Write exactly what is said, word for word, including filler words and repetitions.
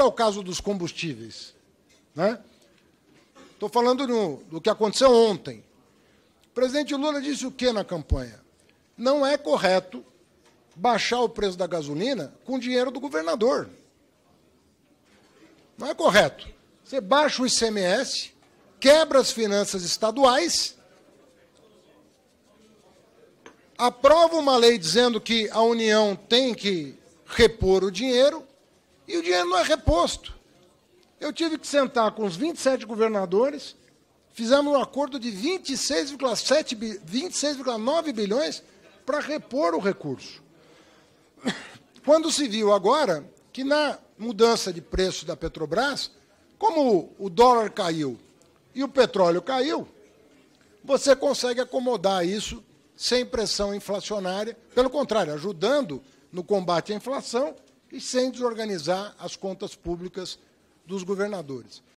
pegar o caso dos combustíveis, né? Estou falando no, do que aconteceu ontem. O presidente Lula disse o quê na campanha? Não é correto baixar o preço da gasolina com dinheiro do governador. Não é correto. Você baixa o I C M S, quebra as finanças estaduais, aprova uma lei dizendo que a União tem que repor o dinheiro, e o dinheiro não é reposto. Eu tive que sentar com os vinte e sete governadores, fizemos um acordo de vinte e seis vírgula nove bilhões para repor o recurso. Quando se viu agora que na mudança de preço da Petrobras, como o dólar caiu e o petróleo caiu, você consegue acomodar isso sem pressão inflacionária, pelo contrário, ajudando no combate à inflação e sem desorganizar as contas públicas dos governadores.